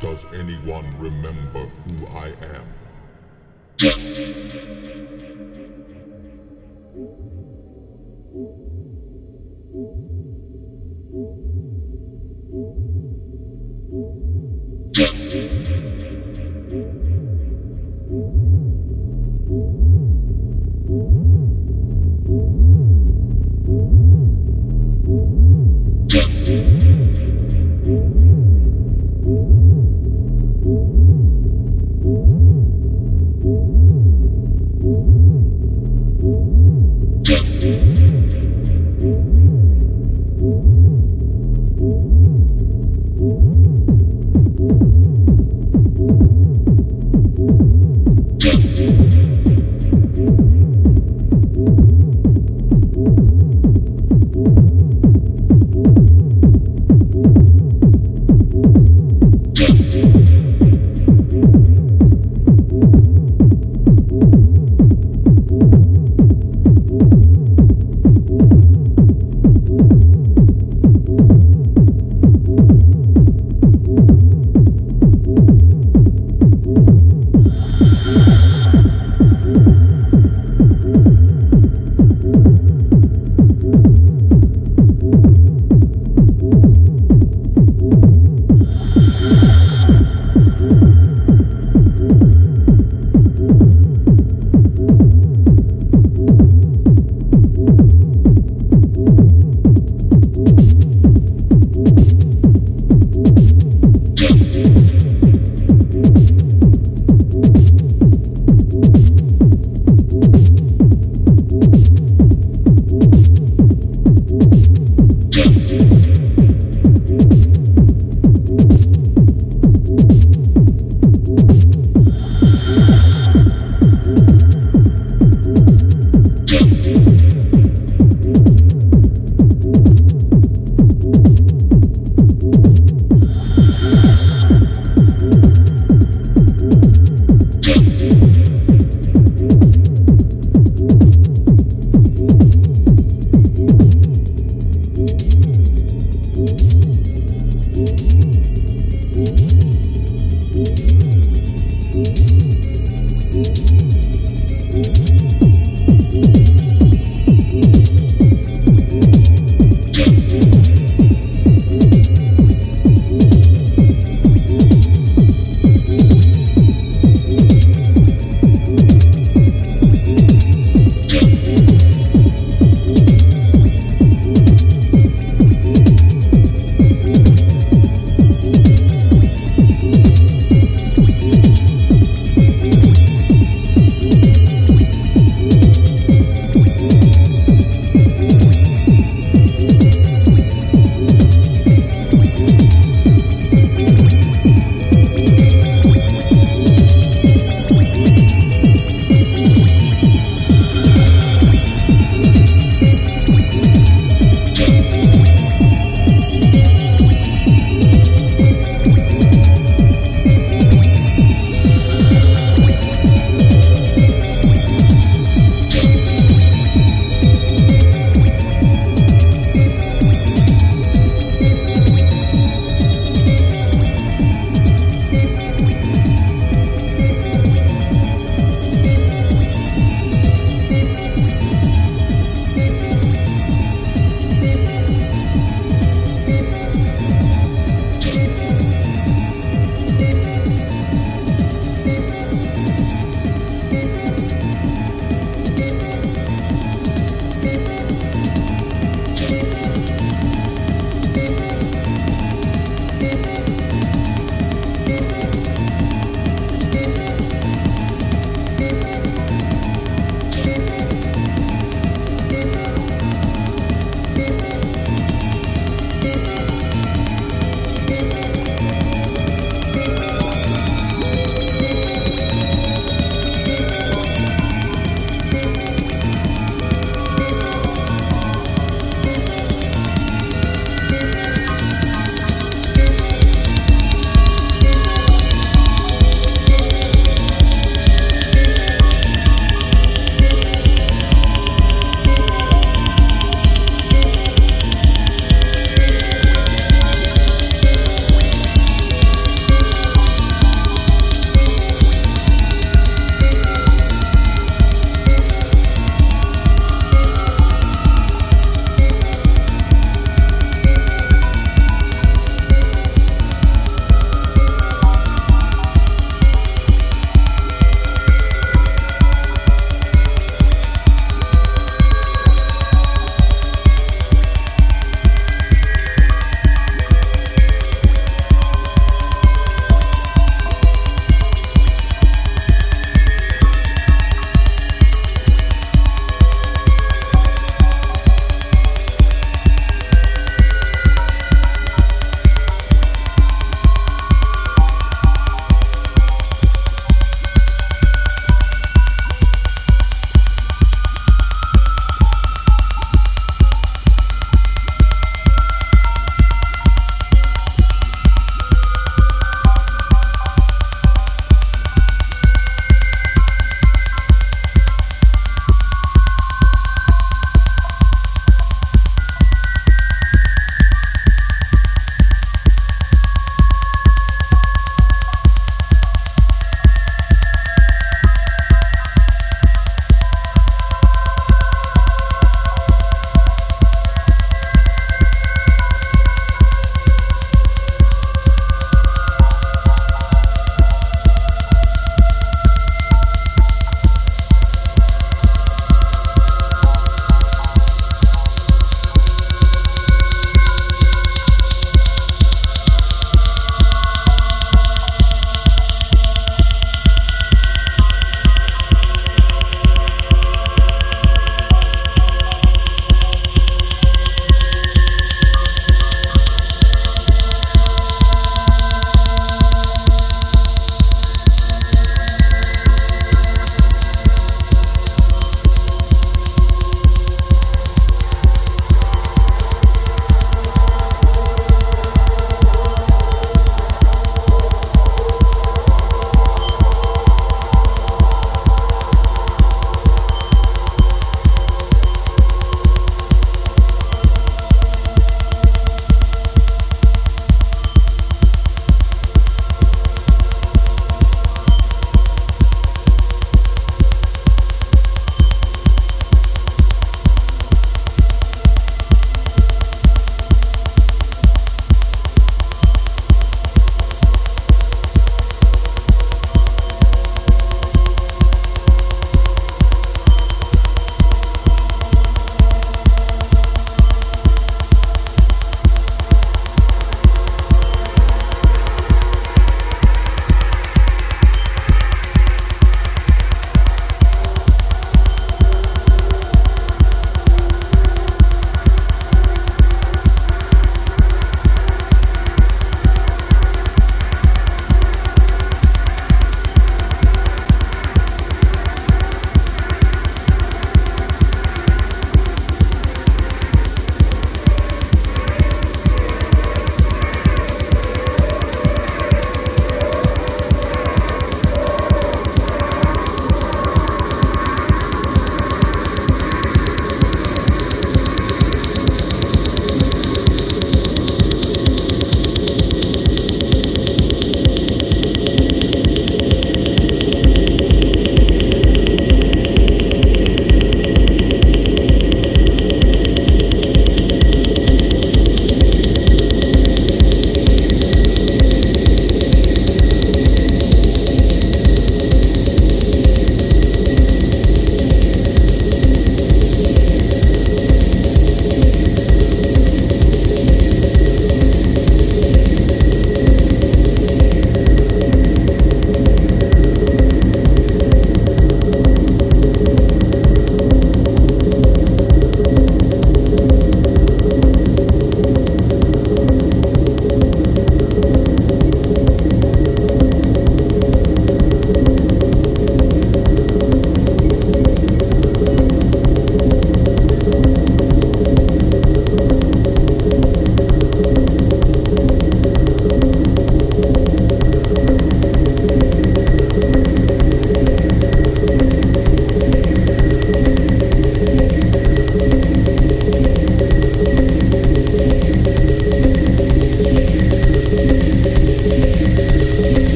Does anyone remember who I am?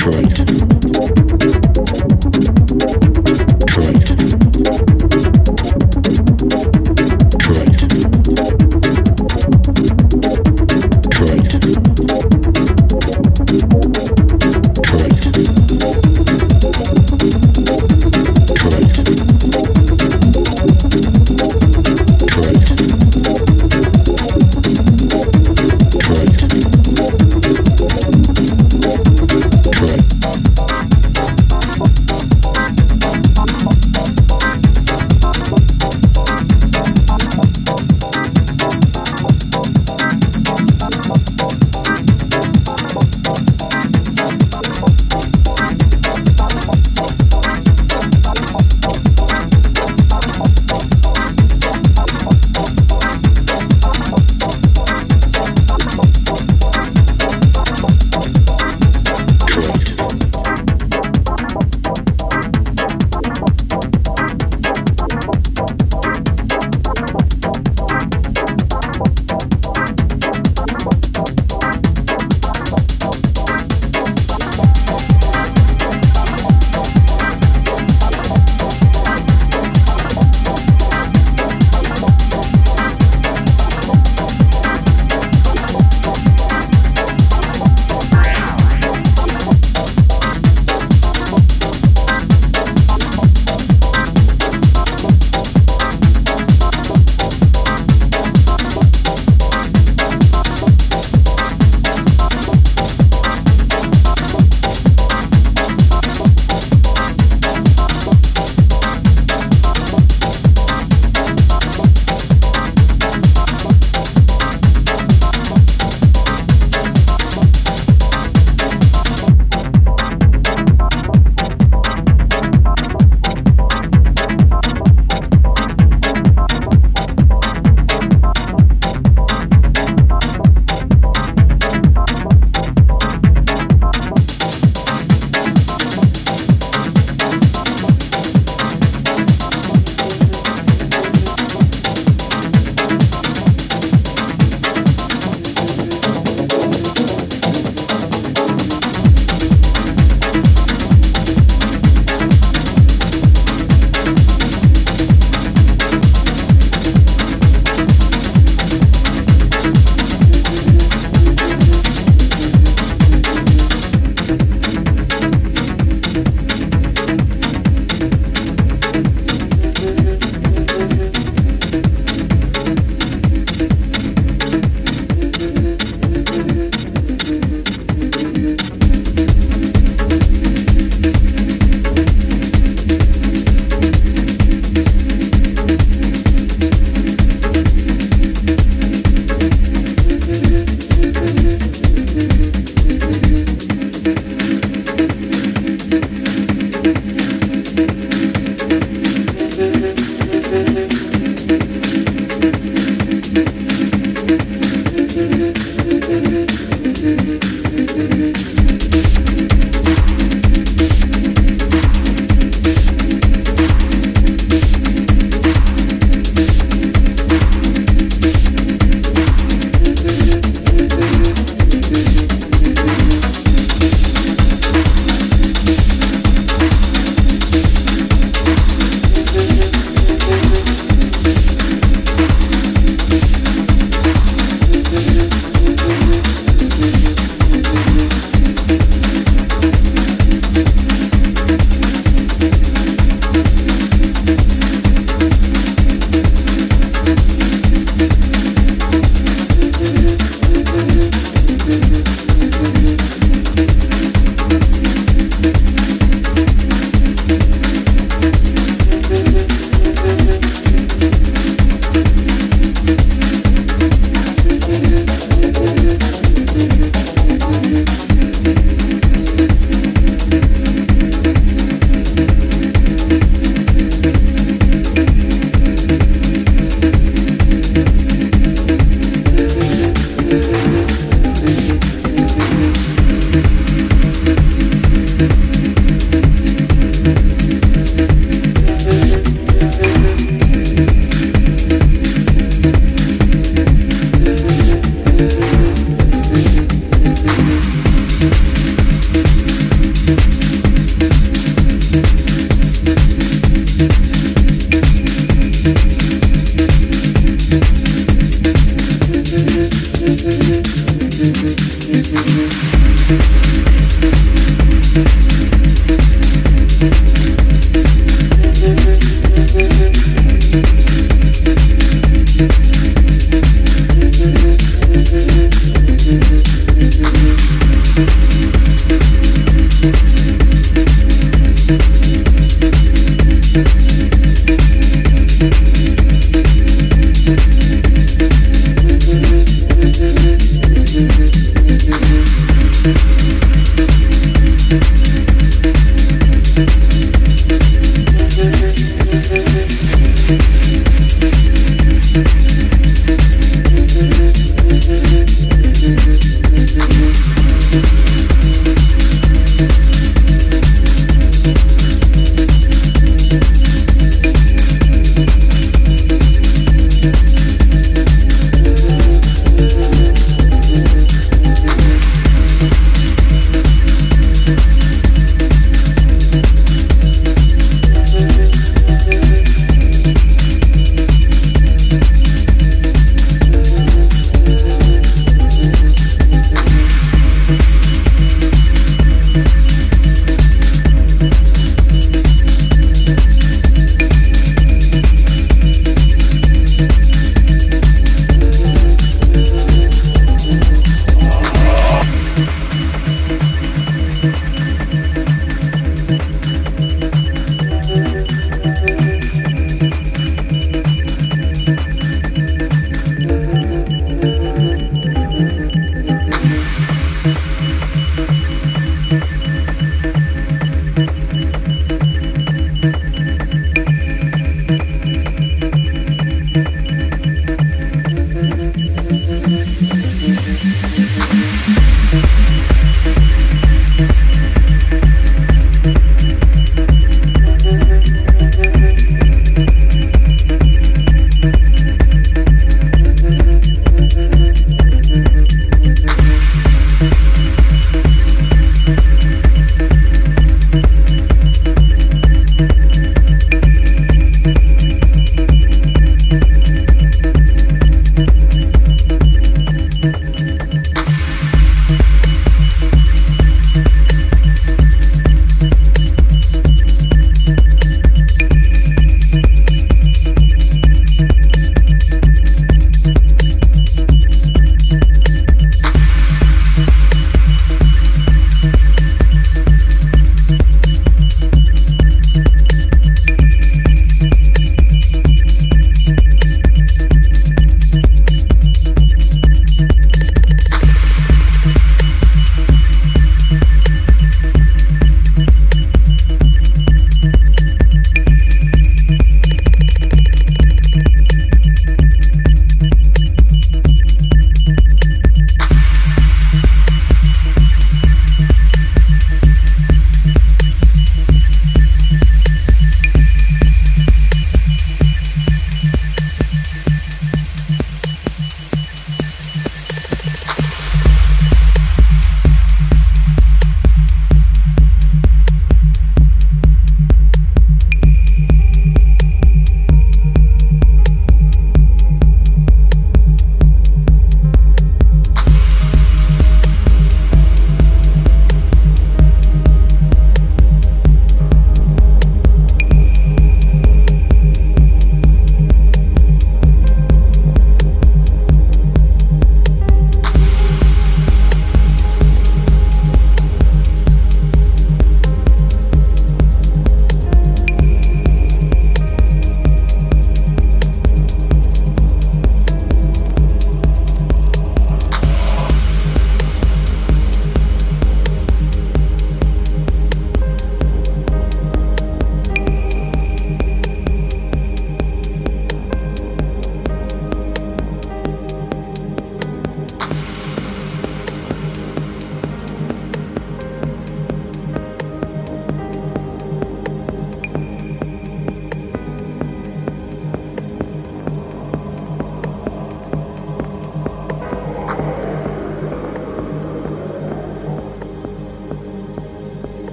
Detroit.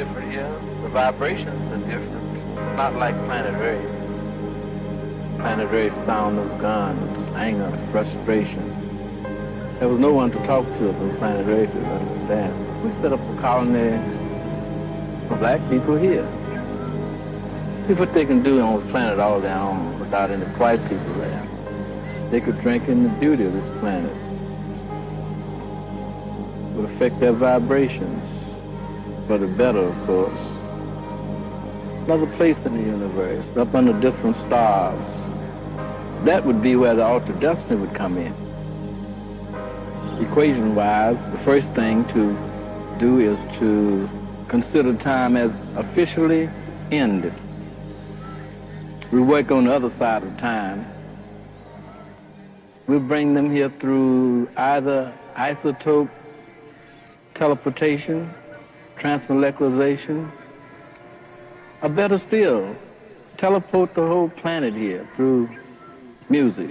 different here. The vibrations are different. Not like Planet Earth. Planet Earth, sound of guns, anger, frustration. There was no one to talk to on Planet Earth to understand. We set up a colony for black people here. See what they can do on the planet all their own without any white people there. They could drink in the beauty of this planet. It would affect their vibrations. For the better, of course. Another place in the universe, up under different stars. That would be where the altered destiny would come in. Equation-wise, the first thing to do is to consider time as officially ended. We work on the other side of time. We bring them here through either isotope teleportation, transmolecularization, or better still, teleport the whole planet here through music.